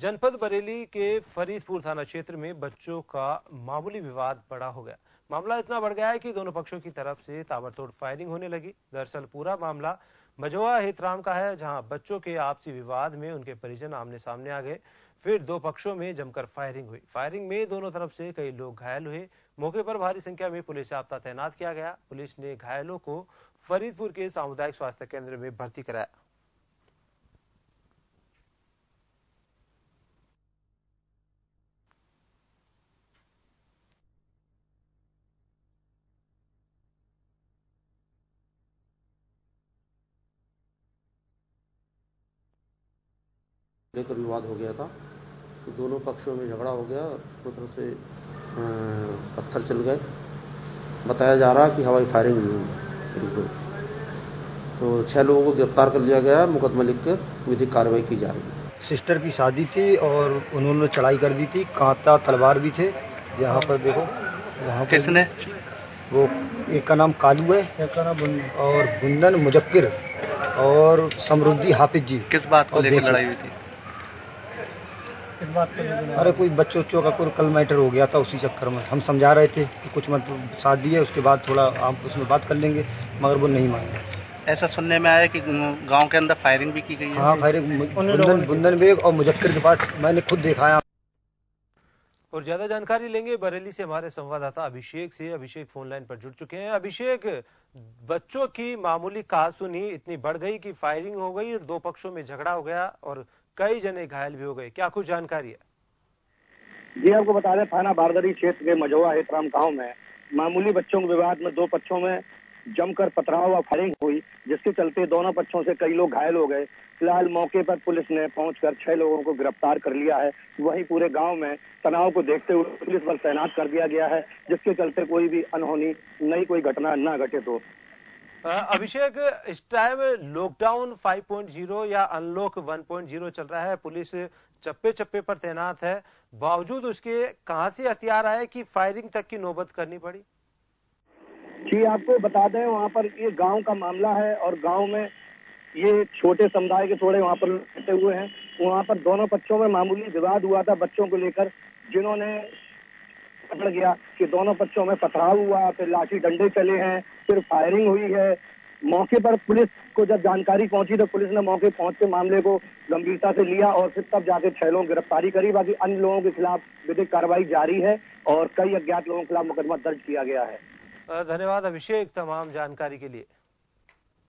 जनपद बरेली के फरीदपुर थाना क्षेत्र में बच्चों का मामूली विवाद बड़ा हो गया। मामला इतना बढ़ गया है कि दोनों पक्षों की तरफ से ताबड़तोड़ फायरिंग होने लगी। दरअसल पूरा मामला मजवा हेतराम का है, जहां बच्चों के आपसी विवाद में उनके परिजन आमने सामने आ गए। फिर दो पक्षों में जमकर फायरिंग हुई। फायरिंग में दोनों तरफ से कई लोग घायल हुए। मौके पर भारी संख्या में पुलिस आपदा तैनात किया गया। पुलिस ने घायलों को फरीदपुर के सामुदायिक स्वास्थ्य केंद्र में भर्ती कराया। लेकर विवाद हो गया था तो दोनों पक्षों में झगड़ा हो गया। दो तरफ से पत्थर चल गए। बताया जा रहा कि हवाई फायरिंग भी हुई। तो 6 लोगों को गिरफ्तार कर लिया गया। मुकदमा लिखकर विधिक कार्रवाई की जा रही है। सिस्टर की शादी थी और उन्होंने चढ़ाई कर दी थी। कांटा तलवार भी थे। यहाँ पर देखो वहाँ किसने वो एक का नाम कालू है, एक का नाम बुंदन और बुंदन मुजफ्फिर और समृद्धि हाफिज जी। किस बात को लेकर लड़ाई हुई थी? अरे कोई बच्चों का कोई कल मैटर हो गया था, उसी चक्कर में हम समझा रहे थे कि कुछ मत शादी है, उसके बाद थोड़ा आप उसमें बात कर लेंगे, मगर वो नहीं माने। ऐसा सुनने में आया कि गांव के अंदर फायरिंग भी की गई है। हाँ, फायरिंग बुंदन बेग और मुजफ्फर के पास मैंने खुद देखा है। और ज्यादा जानकारी लेंगे बरेली से हमारे संवाददाता अभिषेक से। अभिषेक फोन लाइन पर जुड़ चुके हैं। अभिषेक, बच्चों की मामूली कहासुनी इतनी बढ़ गई कि फायरिंग हो गई और दो पक्षों में झगड़ा हो गया और कई जने घायल भी हो गए, क्या कुछ जानकारी है? जी आपको बता दें, थाना बारदरी क्षेत्र के मजवा हेतराम गांव में मामूली बच्चों के विवाद में दो पक्षों में जमकर पथराव और फायरिंग हुई, जिसके चलते दोनों पक्षों से कई लोग घायल हो गए। फिलहाल मौके पर पुलिस ने पहुंचकर 6 लोगों को गिरफ्तार कर लिया है। वहीं पूरे गांव में तनाव को देखते हुए पुलिस बल तैनात कर दिया गया है, जिसके चलते कोई भी अनहोनी नई कोई घटना न घटित हो। अभिषेक, इस टाइम लॉकडाउन 5.0 या अनलॉक 1.0 चल रहा है, पुलिस चप्पे चप्पे पर तैनात है, बावजूद उसके कहां से हथियार आए कि फायरिंग तक की नौबत करनी पड़ी? जी आपको बता दें, वहां पर ये गांव का मामला है और गांव में ये छोटे समुदाय के थोड़े वहां पर रहते हुए हैं। वहां पर दोनों पक्षों में मामूली विवाद हुआ था बच्चों को लेकर, जिन्होंने पकड़ गया कि दोनों पक्षों में पथराव हुआ, फिर लाठी डंडे चले हैं, फिर फायरिंग हुई है। मौके पर पुलिस को जब जानकारी पहुंची तो पुलिस ने मौके पहुंचते मामले को गंभीरता से लिया और फिर तब जाके 6 लोगों की गिरफ्तारी करी। बाकी अन्य लोगों के खिलाफ विधिक कार्रवाई जारी है और कई अज्ञात लोगों के खिलाफ मुकदमा दर्ज किया गया है। धन्यवाद अभिषेक तमाम जानकारी के लिए।